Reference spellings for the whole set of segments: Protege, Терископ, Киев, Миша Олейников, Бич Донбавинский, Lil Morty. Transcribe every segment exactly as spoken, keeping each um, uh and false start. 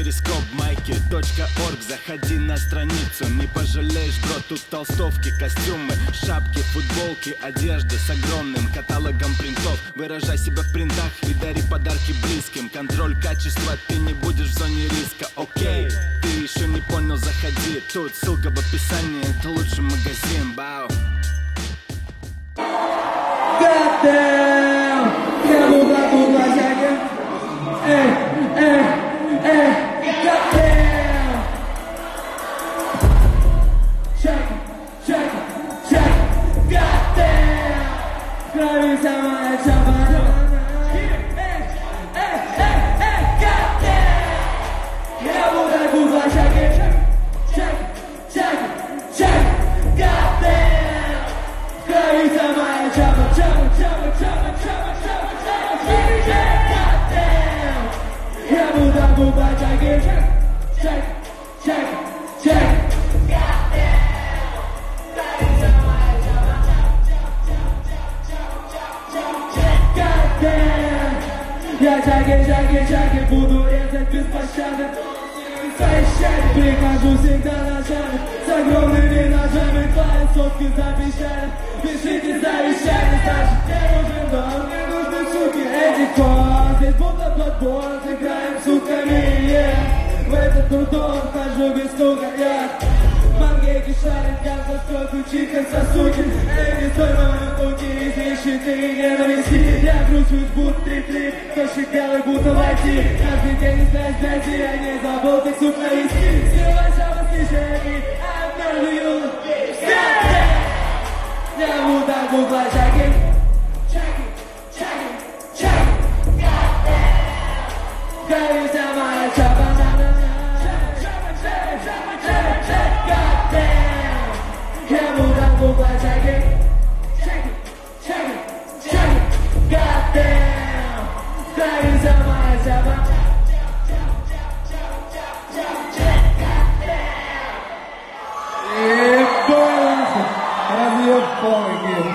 Терископ, майки точка орг. Заходи на страницу, не пожалеешь, бро. Тут толстовки, костюмы, шапки, футболки, одежда с огромным каталогом принтов. Выражай себя в принтах и дари подарки близким. Контроль качества, ты не будешь в зоне риска. Окей, ты еще не понял, заходи. Тут ссылка в описании, это лучший магазин. Бау. Я тяги, тяги, тяги, буду резать без пощады. Защищать, прихожу всегда ножами, с огромными ножами, твои сотки запищают. Пишите завещание, значит я уже дом, мне нужны суки. Эти козы, будто подбор, играем сутками, yeah. В этот трудом хожу без стука, я yeah. Мангейки шарят, я застрою, чиха сосуки. Эй, не стой, мамы, руки, излишите и ненависти. Я кручусь, будто три-три. Кошек белый, будто войти. Каждый день из нас дойти, я не забыл, так суп навести. Сила, шаба, снижение, обмерную. Я буду так угла, чаки. Чаки, чаки, чаки. Гори самая шаба, шаба, шаба, шаба, шаба, шаба. Я буду так угла, чаки. Чаки, чаки, чаки. И полностью разъем полный гель.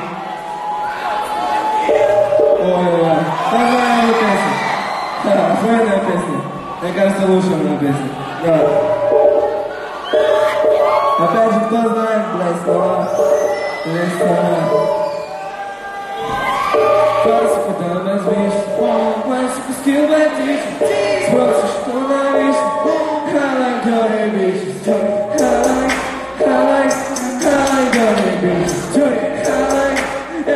Ой-ой-ой, такая же песня. Да, особенная песня. Мне кажется, лучше одна песня. Да. Опять же, кто знает, блядь, слова. Блядь, слова. Когда возьмешь, полностью пустил в отличие. Спросишь, что навишь, халай, горе, бич, чёрт, халай, халай, халай, горе, бич, чёрт, халай, эй,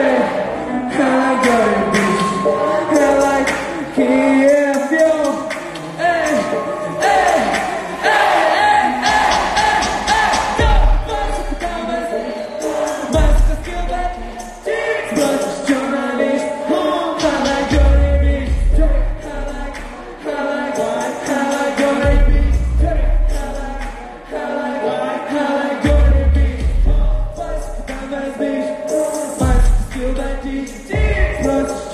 халай, горе, бич, халай, Киев, йоу, эй, эй, эй, эй, эй, эй, эй, йоу. Больше когда возьмешь, больше пустил в отличие.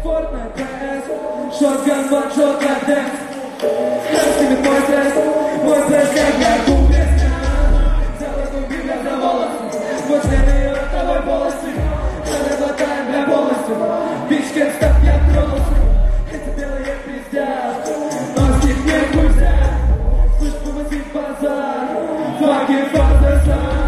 Спросишь, что навишь, Шотган, матчок, отец. С ними мой стресс, мой стресс, как я купец. Целый кубик, я за волосы. Мы члены ротовой полости. Надо глотаем для полости. Бичкет, стоп, я тронулся. Это белые пиздят, но с них нет пульса. Слышь, повозит базар. Факи, фазер, сам.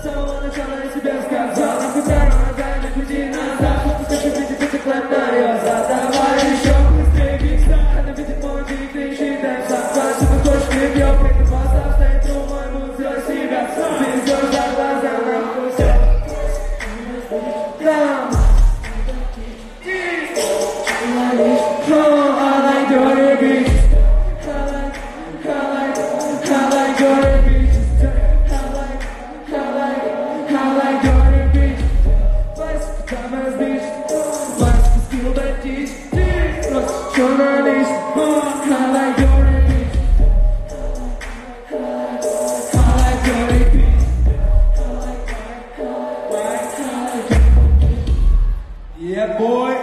С самого начала я тебе сказал. Нам куда ногами, куди назад. Ты хочу видеть эти клотарио. Задавай еще. Yeah, boy.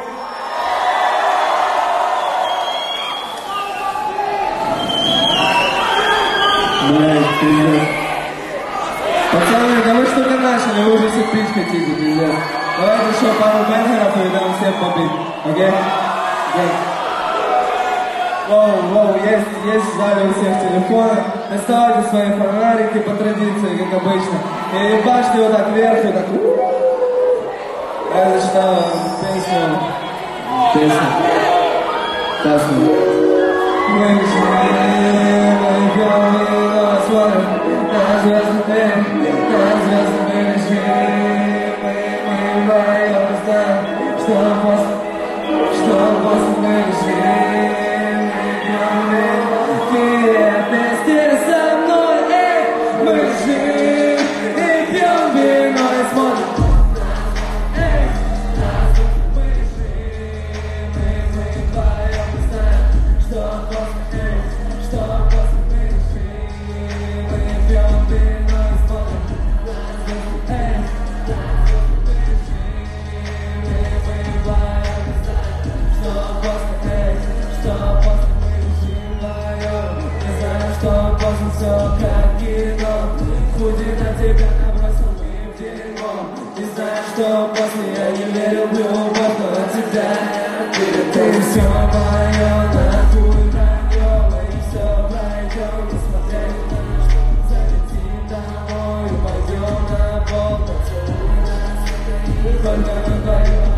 Если пить хотите, пиздец. Давайте еще пару бенгеров и дам всем побить. Окей? Окей. Воу, воу, есть, есть в зале у всех телефоны. Доставайте свои фонарики по традиции, как обычно. И ебашьте его так вверх, и так... Я зачитал песню. Песню. Красную. Мы начинаем, мы идем, но смотрим. На звездный день, на звездный день, мы, мы, мы, вдвоем знаем, что после, что после мы решим. Мы идем, мы, ты вместе со мной, эй, мы решим. И пьем вино и смотрим. Все как кино, худит на тебя набросил мы в дерьмо. Не знаю, что после, я еле люблю любовь, но от тебя ты, ты все мое, на хуй травёвый. Все пройдем, несмотря ни на что. Залетим домой, пойдем на пол. Поцелуй нас, это не только вдвоем.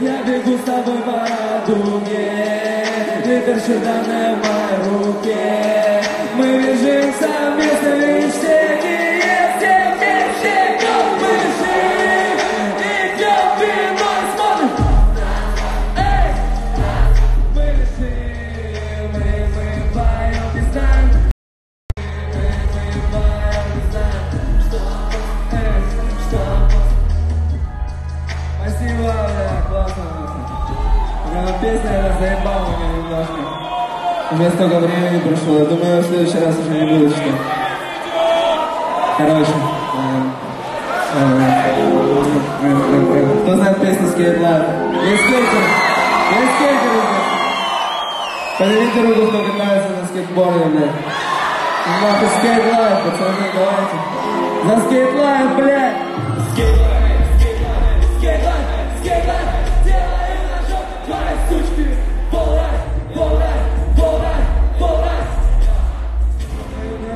Я, я бегу с тобой по радуге, ветер данные в моей руке. Мы лежим в совместном мечте, все вместе, как мы жим, и пьем вино и смотрим. Эй! Мы лежим, мы, мы вдвоем не знаем. Мы, мы вдвоем не знаем, что после, эй, что после. Спасибо, бля, классно. Но песня она заебала меня немножко. У меня столько времени прошло, я думаю, в следующий раз уже не будет, что... Короче... Кто знает песню «Скейтлайн»? Есть скейтеры? Есть скейтеры? Поднимите руку, кто катается на скейтборде, блядь. Нахуй «Скейтлайн», пацаны, давайте. За «Скейтлайн», блядь! «Скейтлайн», «Скейтлайн», «Скейтлайн», «Скейтлайн», «Делаем ножок, твои сучки, полрай, полрай».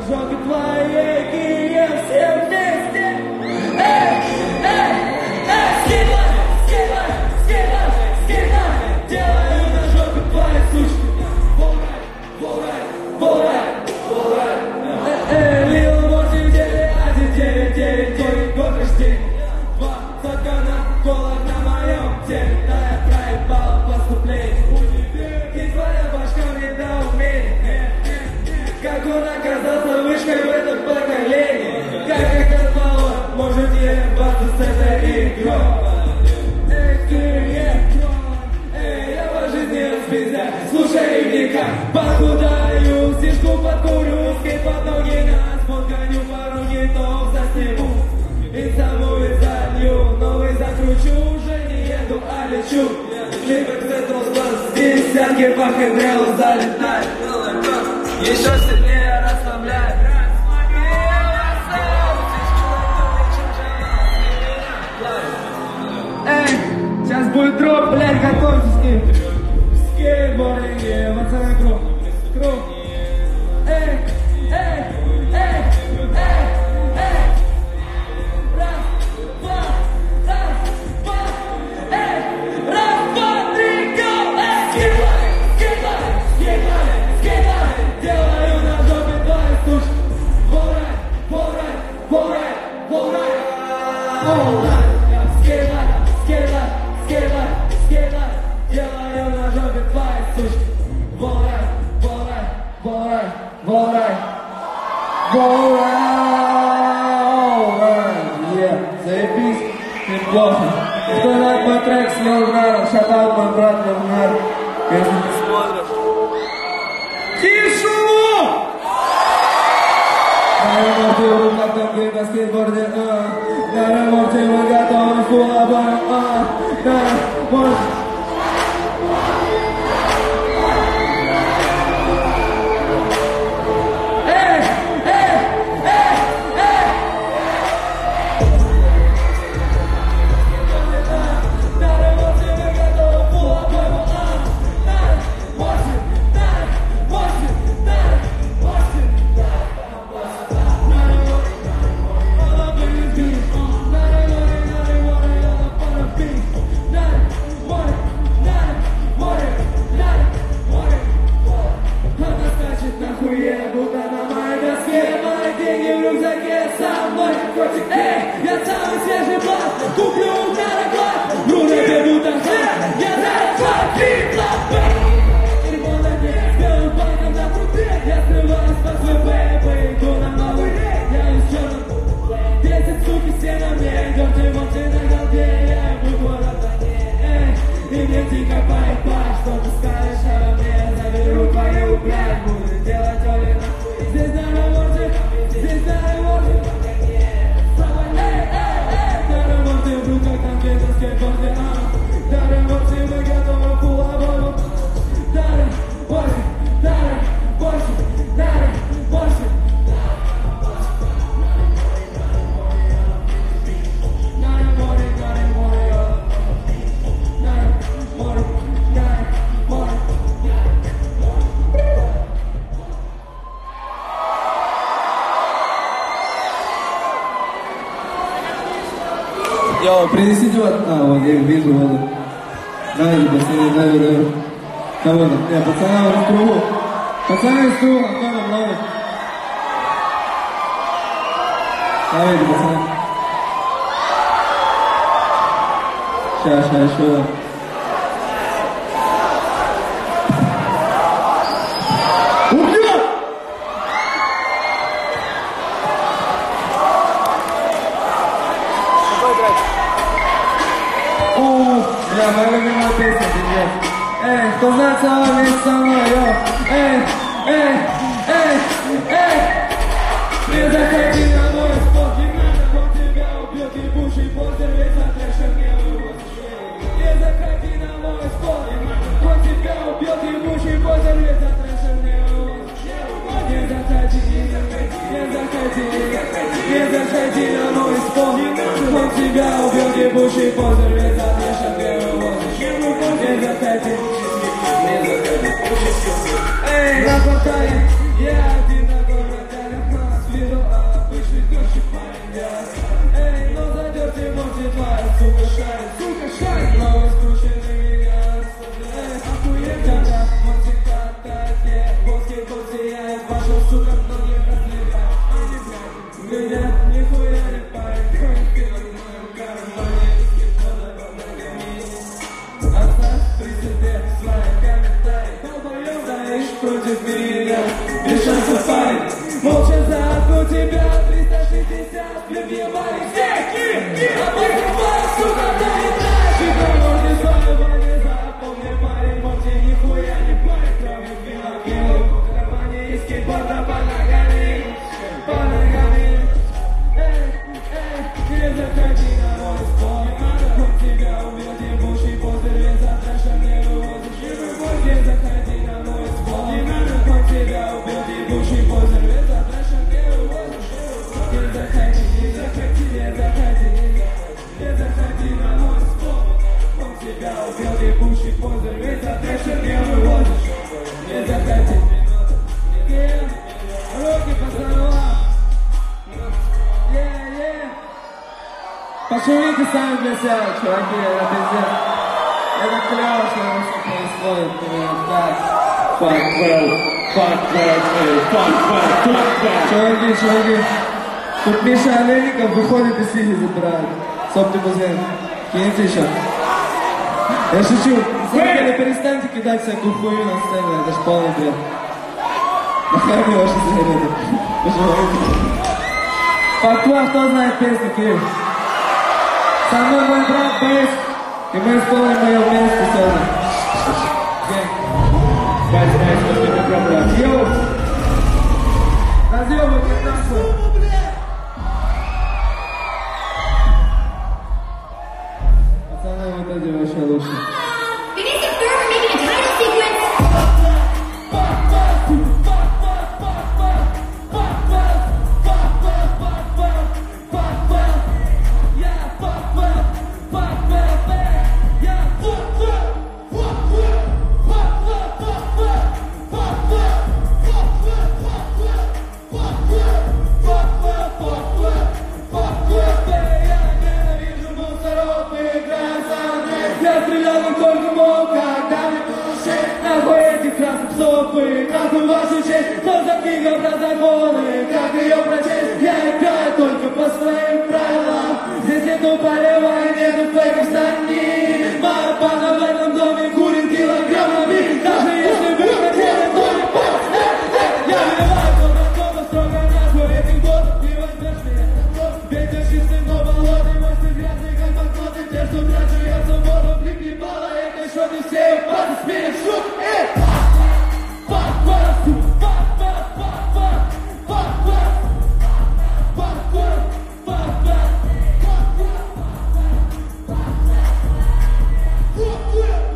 Жога твоей кие все вместе. Эй, эй, эй, скидай, скидай, скидай, скидай. Делаю на жопе твоей сучки. Волрай, волрай, волрай, волрай. Эй, Лил, восемь, девять, один, девять, девять, девять, год рождения. Два стакана, холод на моем теле. Да, я проебал поступление. Универ, и твоя башка мне до умения. Как он оказался вышкой в этом поколении, как это мало, может ебаться с этой игрой. Эх, ты, эх, эх, я по жизни распизда, слушай века. Похудаю, сишку подкурю, скейт под ноги на спотканю, пару гитов засниму. И саму и залью, новый закручу, уже не еду, а лечу. Либо к центру спас, десятки по хендрелу залетать. Еще сильнее расслабляй. Эй, сейчас будет дроп, блядь, готовьтесь к ним. Скейтбординге, пацаны, круг, круг. Эй, эй, эй, эй, эй. Раз, два, раз, два, эй. Раз, два, три, го, эй. Скейтбординг, скейтбординг, скейтбординг. Делаю на жопе твои сушки. Волрай, волрай, волрай, волрай. Волрай, скейтлай, скейтлай, скейтлай, скейтлай. Делаю на жопе твои сушки. Волрай, волрай, волрай, волрай. Волрай, yeah, заебись, неплохо. Кто знает мой трек с Леонардом, шатал мой брат Леонард. Если ты смотришь. На скейтборде, а, на ремонте мы готовы, фулабан, а, на ремонте. Эй, эй, эй, эй! Йоу, принесите вот... А, вот я вижу воду. Давай, пацаны, давай, давай. Кого там? Э, пацаны, в трубу. Пацаны, в трубу, а кого там? Давай, пацаны. Ща, ща, ща. Эй, кто знает слова вместе со мной, йо! Эй, эй, эй, эй! Не заходи на мой спорт, не надо, он тебя убьет, ебучий боксер, ведь отвешен левый вот. Не заходи на мой спорт, не надо, он тебя убьет, ебучий боксер, ведь отвешен левый вот. Не заходи, не заходи, не заходи, не заходи на мой спорт, не надо, он тебя убьет, ебучий боксер, ведь отвешен левый вот. Не заходи. Эй, на батале, я один на батале, нас веду, а обычный тёщий парень, я. Эй, но зайдёт и морти тварь, сука шарит, сука шарит, но искрученный меня оставляет. Эй, охуеть, когда морти катает, я боски, боски, я их пошёл, сука, ноги разлегают. Глядят, нихуя не парень, ходит пиво в моём кармане, и вода под ногами. Оставь при себе свои комментарии, долбоёб, стоишь против меня, без шансов парень, молча за одну тебя, триста шестьдесят, любимый, всех, а после твоя, сука, долетаешь, всегда можно свою болезнь, запомни, парень, Морти, нихуя не парень, кроме вина, кинул, в кармане, и скейтборда под ногами, под ногами, эй, эй, не заходи на мой стол, не надо, он тебя убил, дебуший после венца, дальше мне вывозишь, и вывозь, не заходи. Тебя убил дебучий боксер, ведь отвешен левый вот. Не заходи, не заходи, не заходи, не заходи на мой стол. Он тебя убил дебучий боксер, ведь отвешен левый вот. Не заходи, руки по сторонам. Е-е-е. Пошумите сами для себя, чуваки, это пиздец. Это клево, что у нас происходит, да. Fuck world, fuck world, fuck world, fuck world. Чуваки, чуваки, тут Миша Олейников выходит и синий забирает. Соп, ты бузен. Киньте еще. Я шучу. Смотрите, перестаньте кидать всякую хуйню на сцене, это ж полный бред. Нахрани ваши сигареты. Пожалуйста. Фактуа, кто знает песни, Кирилл? Со мной мой брат Борис, и мы исполним ее вместе сегодня. Я знаю, что ты это проблема. Йоу! Разъёбывай, как нахуй! Пацаны, вот эти вообще лучше. What?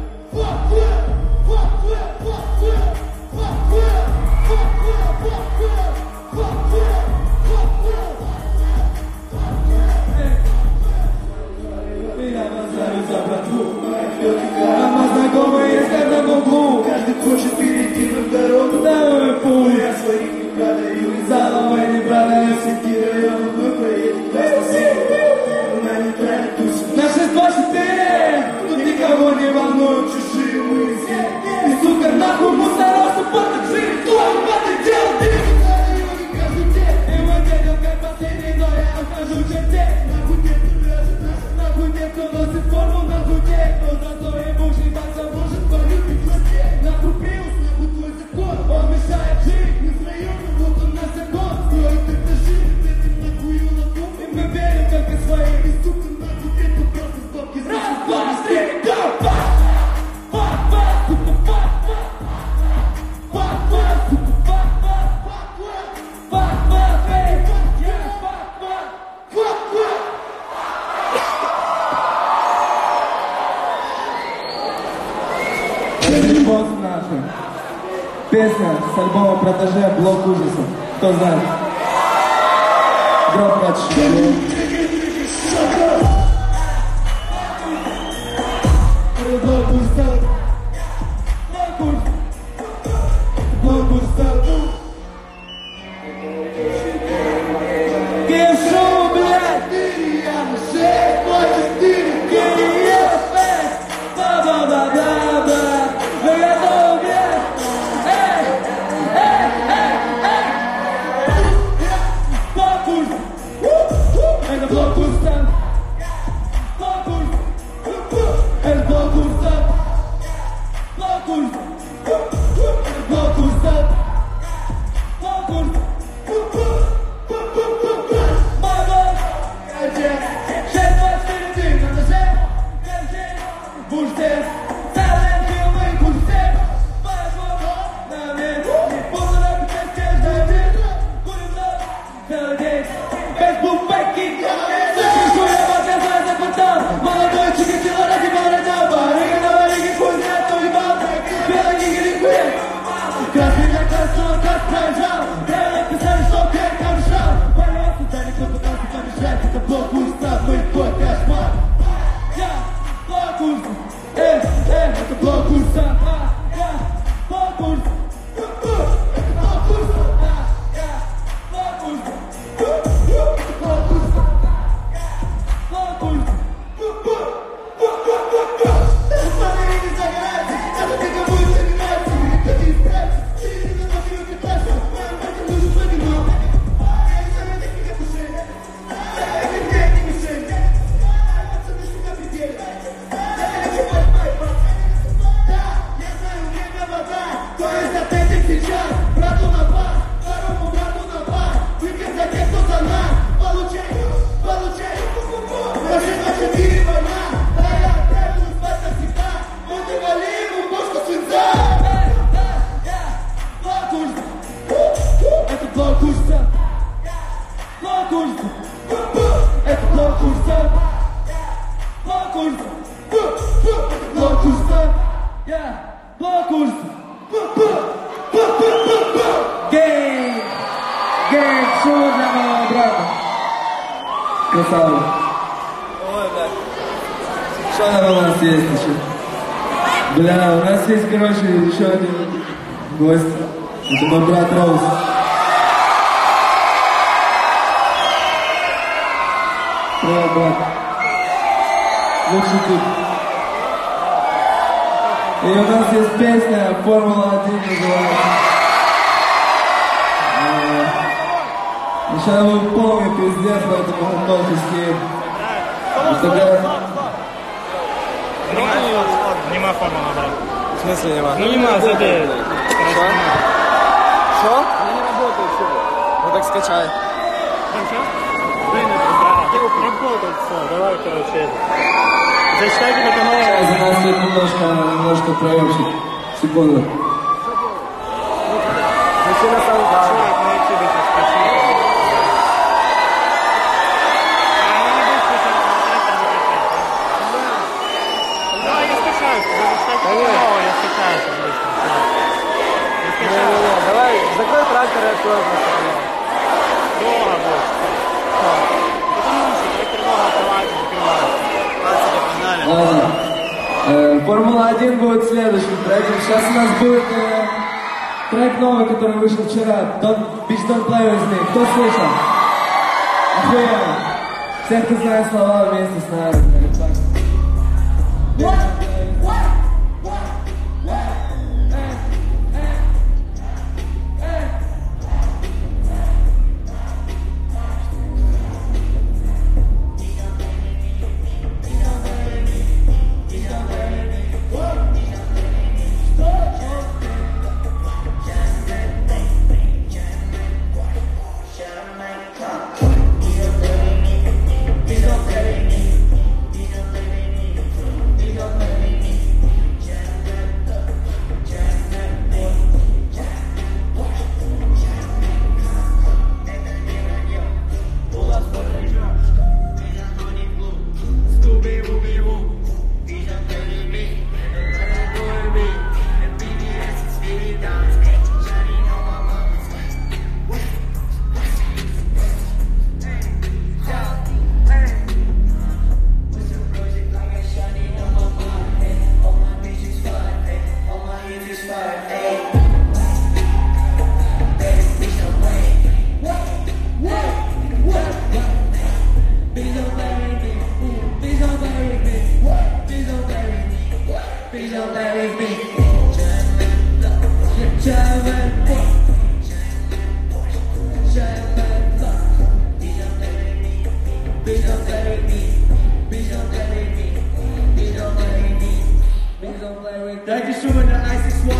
страшно. Песня с альбома «Протеже. Блок ужасов». Кто знает? Гроб плачет. И у нас есть песня «Формула-один» называется. Еще вы помните пиздец, поэтому относитесь. Ну, нема формула. В смысле нема? Ну нема, забей. Что? Она не работает все. Ну так скачай. Работает все, давай, короче. Зачитайте на канале. Сейчас у нас тут немножко, немножко проемщик. Секунду. Мужчина сам человек на ютубе сейчас спасибо. Да, я скачаюсь, зачитайте канал, я скачаюсь. Не-не-не, давай, закрой трактор и открой наш канал. Долго будет. Ладно. Формула-один будет следующим треком. Сейчас у нас будет э, трек новый, который вышел вчера. Бич Донбавинский. Кто слышал? Охуенно. Все, кто знает слова, вместе с нами. Don't carry me. Дайте шумы на ай сикс уан.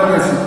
Gracias.